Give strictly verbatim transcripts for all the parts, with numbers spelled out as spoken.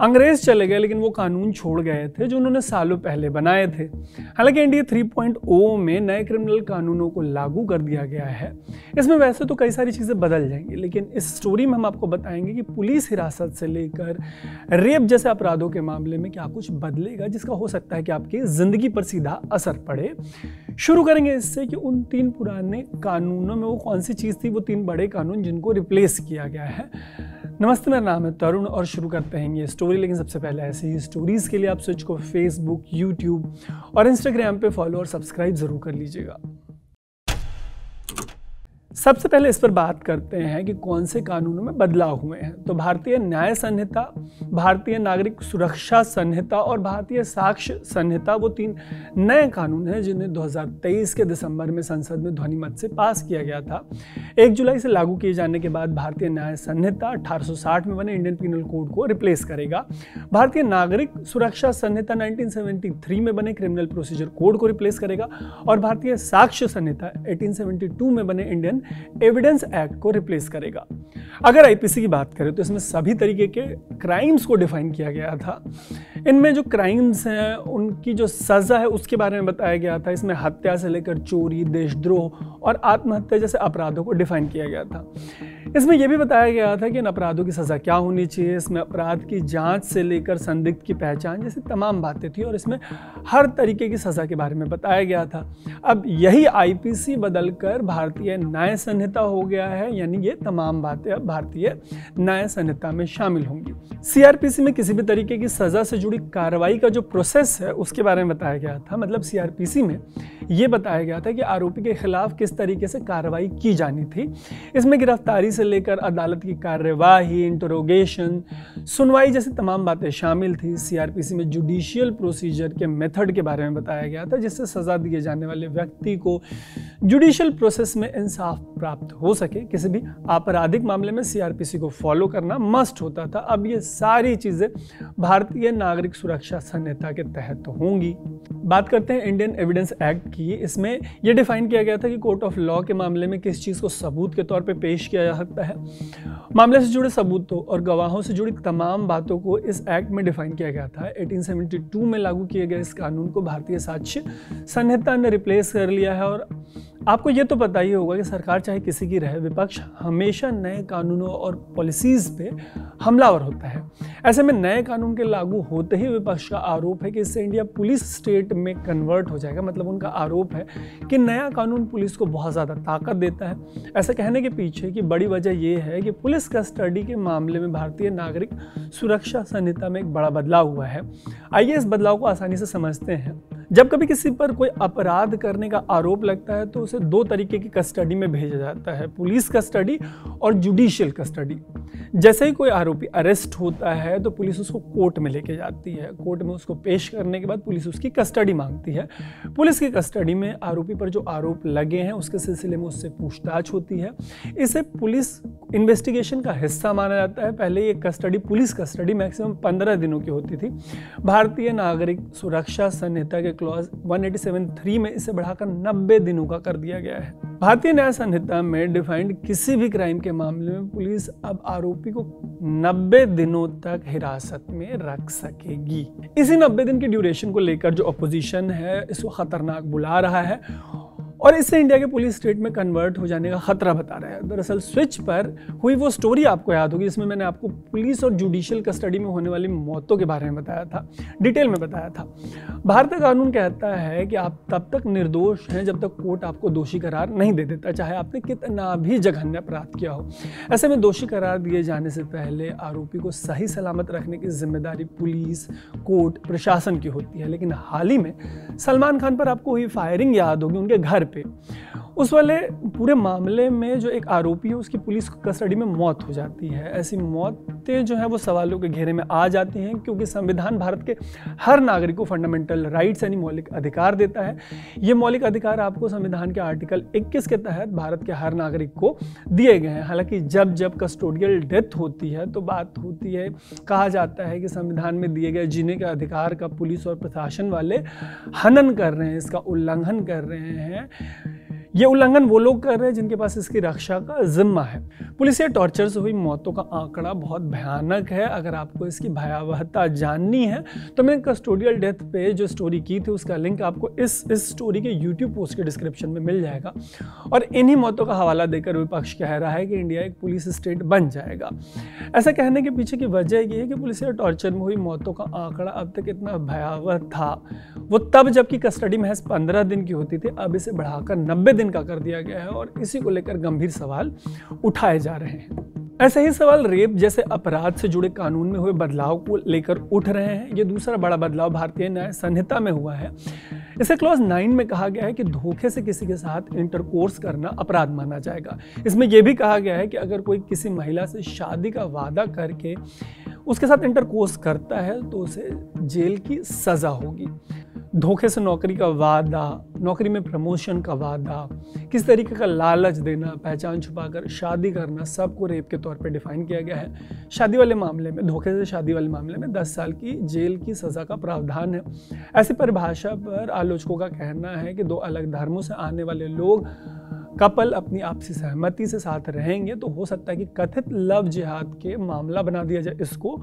अंग्रेज चले गए लेकिन वो कानून छोड़ गए थे जो उन्होंने सालों पहले बनाए थे। हालांकि एनडीए थ्री पॉइंट ओ में नए क्रिमिनल कानूनों को लागू कर दिया गया है। इसमें वैसे तो कई सारी चीज़ें बदल जाएंगी, लेकिन इस स्टोरी में हम आपको बताएंगे कि पुलिस हिरासत से लेकर रेप जैसे अपराधों के मामले में क्या कुछ बदलेगा, जिसका हो सकता है कि आपकी ज़िंदगी पर सीधा असर पड़े। शुरू करेंगे इससे कि उन तीन पुराने कानूनों में वो कौन सी चीज़ थी, वो तीन बड़े कानून जिनको रिप्लेस किया गया है। नमस्ते, मेरा नाम है तरुण और शुरू करते हैं ये स्टोरी। लेकिन सबसे पहले ऐसी ही स्टोरीज़ के लिए आप स्विच को फेसबुक, यूट्यूब और इंस्टाग्राम पे फॉलो और सब्सक्राइब ज़रूर कर लीजिएगा। सबसे पहले इस पर बात करते हैं कि कौन से कानूनों में बदलाव हुए हैं। तो भारतीय न्याय संहिता, भारतीय नागरिक सुरक्षा संहिता और भारतीय साक्ष्य संहिता, वो तीन नए कानून हैं जिन्हें दो हज़ार तेईस के दिसंबर में संसद में ध्वनिमत से पास किया गया था। एक जुलाई से लागू किए जाने के बाद भारतीय न्याय संहिता अठारह सौ साठ में बने इंडियन पीनल कोड को रिप्लेस करेगा। भारतीय नागरिक सुरक्षा संहिता नाइनटीन सेवेंटी थ्री में बने क्रिमिनल प्रोसीजर कोड को रिप्लेस करेगा और भारतीय साक्ष्य संहिता अठारह सौ बहत्तर में बने इंडियन एविडेंस एक्ट को रिप्लेस करेगा। अगर आईपीसी की बात करें तो इसमें सभी तरीके के क्राइम्स को डिफाइन किया गया था। इनमें जो क्राइम्स हैं उनकी जो सज़ा है उसके बारे में बताया गया था। इसमें हत्या से लेकर चोरी, देशद्रोह और आत्महत्या जैसे अपराधों को डिफाइन किया गया था। इसमें यह भी बताया गया था कि इन अपराधों की सज़ा क्या होनी चाहिए। इसमें अपराध की जांच से लेकर संदिग्ध की पहचान जैसी तमाम बातें थी और इसमें हर तरीके की सज़ा के बारे में बताया गया था। अब यही आईपीसी बदलकर भारतीय न्याय संहिता हो गया है, यानी ये तमाम बातें अब भारतीय न्याय संहिता में शामिल होंगी। सीआरपीसी में किसी भी तरीके की सज़ा से जुड़ी कार्रवाई का जो प्रोसेस है उसके बारे में बताया गया था। मतलब सीआरपीसी में ये बताया गया था कि आरोपी के खिलाफ किस तरीके से कार्रवाई की जानी थी। इसमें गिरफ्तारी से लेकर अदालत की कार्यवाही, इंटरोगेशन, सुनवाई जैसी तमाम बातें शामिल थी। सीआरपीसी में जुडिशियल प्रोसीजर के मेथड के बारे में बताया गया था, जिससे सजा दिए जाने वाले व्यक्ति को जुडिशियल प्रोसेस में इंसाफ प्राप्त हो सके। किसी भी आपराधिक मामले में सीआरपीसी को फॉलो करना मस्ट होता था। अब ये सारी चीज़ें भारतीय नागरिक सुरक्षा संहिता के तहत होंगी। बात करते हैं इंडियन एविडेंस एक्ट की। इसमें यह डिफाइन किया गया था कि कोर्ट ऑफ लॉ के मामले में किस चीज़ को सबूत के तौर पर पे पेश किया जा सकता है। मामले से जुड़े सबूतों और गवाहों से जुड़ी तमाम बातों को इस एक्ट में डिफाइन किया गया था। अठारह सौ बहत्तर में लागू किए गए इस कानून को भारतीय साक्ष्य संहिता ने रिप्लेस कर लिया है। और आपको ये तो पता ही होगा कि सरकार चाहे किसी की रहे, विपक्ष हमेशा नए कानूनों और पॉलिसीज़ पे हमलावर होता है। ऐसे में नए कानून के लागू होते ही विपक्ष का आरोप है कि इससे इंडिया पुलिस स्टेट में कन्वर्ट हो जाएगा। मतलब उनका आरोप है कि नया कानून पुलिस को बहुत ज़्यादा ताकत देता है। ऐसे कहने के पीछे की बड़ी वजह यह है कि पुलिस कस्टडी के मामले में भारतीय नागरिक सुरक्षा संहिता में एक बड़ा बदलाव हुआ है। आइए इस बदलाव को आसानी से समझते हैं। जब कभी किसी पर कोई अपराध करने का आरोप लगता है तो उसे दो तरीके की कस्टडी में भेजा जाता है, पुलिस कस्टडी और जुडिशियल कस्टडी। जैसे ही कोई आरोपी अरेस्ट होता है तो पुलिस उसको कोर्ट में लेके जाती है। कोर्ट में उसको पेश करने के बाद पुलिस उसकी कस्टडी मांगती है। पुलिस की कस्टडी में आरोपी पर जो आरोप लगे हैं उसके सिलसिले में उससे पूछताछ होती है। इसे पुलिस इन्वेस्टिगेशन का हिस्सा माना जाता है। पहले ये कस्टडी, पुलिस कस्टडी, मैक्सिमम पंद्रह दिनों की होती थी। भारतीय नागरिक सुरक्षा संहिता के क्लॉज एक सौ सत्तासी तीन में इसे बढ़ाकर नब्बे दिनों का कर दिया गया है। भारतीय न्याय संहिता में डिफाइंड किसी भी क्राइम के मामले में पुलिस अब आरोपी को नब्बे दिनों तक हिरासत में रख सकेगी। इसी नब्बे दिन की ड्यूरेशन को लेकर जो अपोजिशन है इसको खतरनाक बुला रहा है और इससे इंडिया के पुलिस स्टेट में कन्वर्ट हो जाने का खतरा बता रहा है। दरअसल स्विच पर हुई वो स्टोरी आपको याद होगी, जिसमें मैंने आपको पुलिस और जुडिशियल कस्टडी में होने वाली मौतों के बारे में बताया था, डिटेल में बताया था। भारतीय कानून कहता है कि आप तब तक निर्दोष हैं जब तक कोर्ट आपको दोषी करार नहीं दे देता, चाहे आपने कितना भी जघन्य अपराध किया हो। ऐसे में दोषी करार दिए जाने से पहले आरोपी को सही सलामत रखने की जिम्मेदारी पुलिस, कोर्ट, प्रशासन की होती है। लेकिन हाल ही में सलमान खान पर आपको हुई फायरिंग याद होगी, उनके घर पे। उस वाले पूरे मामले में जो एक आरोपी है उसकी पुलिस कस्टडी में मौत हो जाती है। ऐसी मौतें जो है वो सवालों के घेरे में आ जाती हैं, क्योंकि संविधान भारत के हर नागरिक को फंडामेंटल राइट्स यानी मौलिक अधिकार देता है। ये मौलिक अधिकार आपको संविधान के आर्टिकल इक्कीस के तहत भारत के हर नागरिक को दिए गए हैं। हालांकि जब जब कस्टोडियल डेथ होती है तो बात होती है, कहा जाता है कि संविधान में दिए गए जीने के अधिकार का पुलिस और प्रशासन वाले हनन कर रहे हैं, इसका उल्लंघन कर रहे हैं। ये उल्लंघन वो लोग कर रहे हैं जिनके पास इसकी रक्षा का जिम्मा है। पुलिस या टॉर्चर से हुई मौतों का आंकड़ा बहुत भयानक है। अगर आपको इसकी भयावहता जाननी है तो मैंने कस्टोडियल डेथ पे जो स्टोरी की थी उसका लिंक आपको इस इस स्टोरी के यूट्यूब पोस्ट के डिस्क्रिप्शन में मिल जाएगा। और इन्हीं मौतों का हवाला देकर विपक्ष कह रहा है कि इंडिया एक पुलिस स्टेट बन जाएगा। ऐसा कहने के पीछे की वजह यह है कि पुलिस या टॉर्चर में हुई मौतों का आंकड़ा अब तक इतना भयावह था वो तब जबकि कस्टडी महज पंद्रह दिन की होती थी, अब इसे बढ़ाकर नब्बे दिन का कर दिया गया है और इसी को लेकर गंभीर सवाल उठाए जा रहे हैं। ऐसे ही सवाल रेप जैसे अपराध से जुड़े कानून में हुए बदलाव को लेकर उठ रहे हैं। ये दूसरा बड़ा बदलाव भारतीय न्याय संहिता में हुआ है। इसे क्लॉज नाइन में कहा गया है कि धोखे से किसी के साथ इंटरकोर्स करना अपराध माना जाएगा। इसमें यह भी कहा गया है कि अगर कोई किसी महिला से शादी का वादा करके उसके साथ इंटरकोर्स करता है तो उसे जेल की सज़ा होगी। धोखे से नौकरी का वादा, नौकरी में प्रमोशन का वादा, किस तरीके का लालच देना, पहचान छुपाकर शादी करना, सबको रेप के तौर पर डिफाइन किया गया है। शादी वाले मामले में, धोखे से शादी वाले मामले में दस साल की जेल की सज़ा का प्रावधान है। ऐसी परिभाषा पर आलोचकों का कहना है कि दो अलग धर्मों से आने वाले लोग कपल अपनी आपसी सहमति से साथ रहेंगे तो हो सकता है कि कथित लव जिहाद के मामला बना दिया जाए इसको,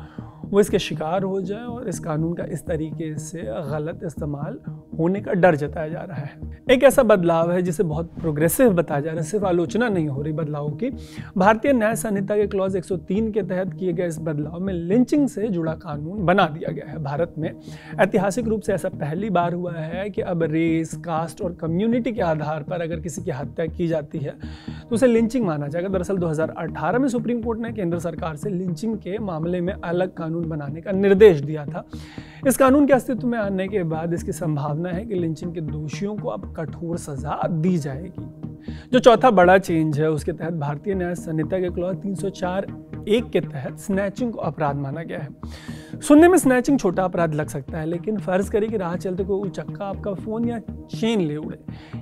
वो इसके शिकार हो जाए और इस कानून का इस तरीके से गलत इस्तेमाल होने का डर जताया जा रहा है। एक ऐसा बदलाव है जिसे बहुत प्रोग्रेसिव बताया जा रहा है, सिर्फ आलोचना नहीं हो रही बदलाव की। भारतीय न्याय संहिता के क्लॉज एक सौ तीन के तहत किए गए इस बदलाव में लिंचिंग से जुड़ा कानून बना दिया गया है। भारत में ऐतिहासिक रूप से ऐसा पहली बार हुआ है कि अब रेस, कास्ट और कम्युनिटी के आधार पर अगर किसी की हत्या की जाती है तो उसे लिंचिंग माना जाएगा। दरअसल दो हज़ार अठारह में सुप्रीम कोर्ट ने केंद्र सरकार से लिंचिंग के मामले में अलग कानून बनाने का निर्देश दिया था। इस कानून के अस्तित्व में आने के बाद इसकी संभावना है कि लिंचिंग के दोषियों को अब कठोर सजा दी जाएगी। जो चौथा बड़ा चेंज है उसके तहत भारतीय न्याय संहिता के क्लॉज तीन सौ चार एक के तहत स्नैचिंग को अपराध माना गया है। सुनने में स्नैचिंग छोटा अपराध लग सकता है, लेकिन फर्ज करें कि राह चलते कोई उचक्का आपका फोन या चेन ले उड़े,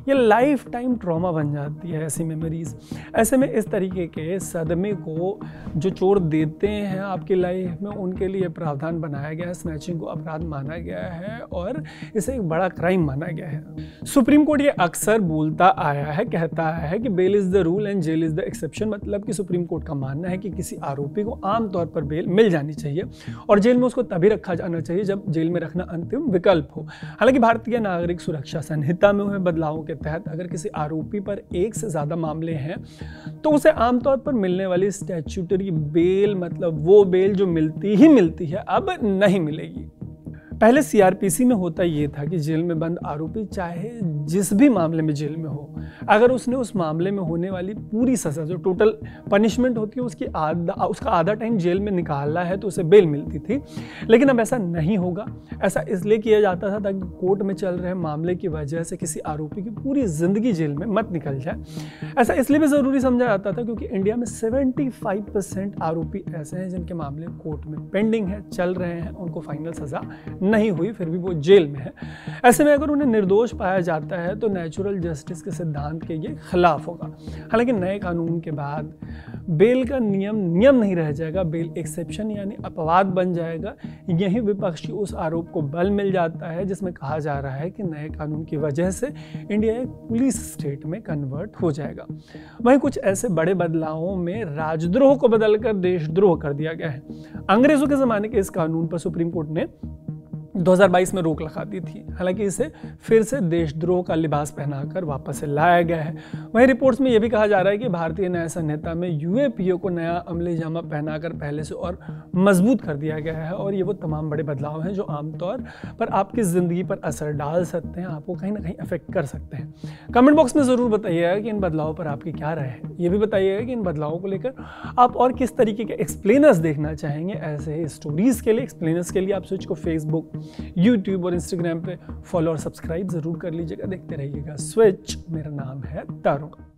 ये लाइफ टाइम ट्रॉमा बन जाती है ऐसी मेमोरीज। ऐसे में इस तरीके के सदमे को जो चोर देते हैं आपकी लाइफ में, उनके लिए प्रावधान बनाया गया है। स्नैचिंग को अपराध माना गया है और इसे एक बड़ा क्राइम माना गया है। सुप्रीम कोर्ट ये अक्सर बोलता आया है, कहता है कि bail is the rule and jail is the exception. मतलब कि सुप्रीम कोर्ट का मानना है कि किसी आरोपी को आमतौर पर बेल मिल जानी चाहिए और जेल में उसको तभी रखा जाना चाहिए जब जेल में रखना अंतिम विकल्प हो। हालांकि भारतीय नागरिक सुरक्षा संहिता में हुए बदलावों के तहत अगर किसी आरोपी पर एक से ज़्यादा मामले हैं तो उसे आमतौर पर मिलने वाली स्टैट्यूटरी बेल, मतलब वो बेल जो मिलती ही मिलती है, अब नहीं मिलेगी। पहले सीआरपीसी में होता ये था कि जेल में बंद आरोपी चाहे जिस भी मामले में जेल में हो, अगर उसने उस मामले में होने वाली पूरी सज़ा, जो टोटल पनिशमेंट होती है, उसकी आधा उसका आधा टाइम जेल में निकाला है तो उसे बेल मिलती थी। लेकिन अब ऐसा नहीं होगा। ऐसा इसलिए किया जाता था ताकि कोर्ट में चल रहे मामले की वजह से किसी आरोपी की पूरी ज़िंदगी जेल में मत निकल जाए। ऐसा इसलिए भी ज़रूरी समझा जाता था क्योंकि इंडिया में सेवेंटी फाइव परसेंट आरोपी ऐसे हैं जिनके मामले कोर्ट में पेंडिंग है, चल रहे हैं, उनको फाइनल सज़ा नहीं हुई, फिर भी वो जेल में है। ऐसे में अगर उन्हें निर्दोष पाया जाता है तो नेचुरल जस्टिस के सिद्धांत के ये खिलाफ होगा। हालांकि नए कानून के बाद बेल का नियम नियम नहीं रह जाएगा, बेल एक्सेप्शन यानी अपवाद बन जाएगा। यही विपक्ष की उस आरोप को बल मिल जाता है जिसमें कहा जा रहा है कि नए कानून की वजह से इंडिया एक पुलिस स्टेट में कन्वर्ट हो जाएगा। वहीं कुछ ऐसे बड़े बदलावों में राजद्रोह को बदलकर देशद्रोह कर दिया गया है। अंग्रेजों के ज़माने के इस कानून पर सुप्रीम कोर्ट ने दो हज़ार बाईस में रोक लगा दी थी। हालांकि इसे फिर से देशद्रोह का लिबास पहनाकर वापस से लाया गया है। वहीं रिपोर्ट्स में यह भी कहा जा रहा है कि भारतीय न्याय संहिता में यूएपीओ को नया अमली जामा पहनाकर पहले से और मजबूत कर दिया गया है। और ये वो तमाम बड़े बदलाव हैं जो आमतौर पर आपकी ज़िंदगी पर असर डाल सकते हैं, आपको कहीं ना कहीं अफेक्ट कर सकते हैं। कमेंट बॉक्स में ज़रूर बताइएगा कि इन बदलावों पर आपकी क्या राय है। ये भी बताइएगा कि इन बदलावों को लेकर आप और किस तरीके के एक्सप्लेनर्स देखना चाहेंगे। ऐसे ही स्टोरीज़ के लिए, एक्सप्लेनर्स के लिए आप स्विच को फेसबुक, यूट्यूब और इंस्टाग्राम पे फॉलो और सब्सक्राइब जरूर कर लीजिएगा। देखते रहिएगा स्विच। मेरा नाम है तरुण।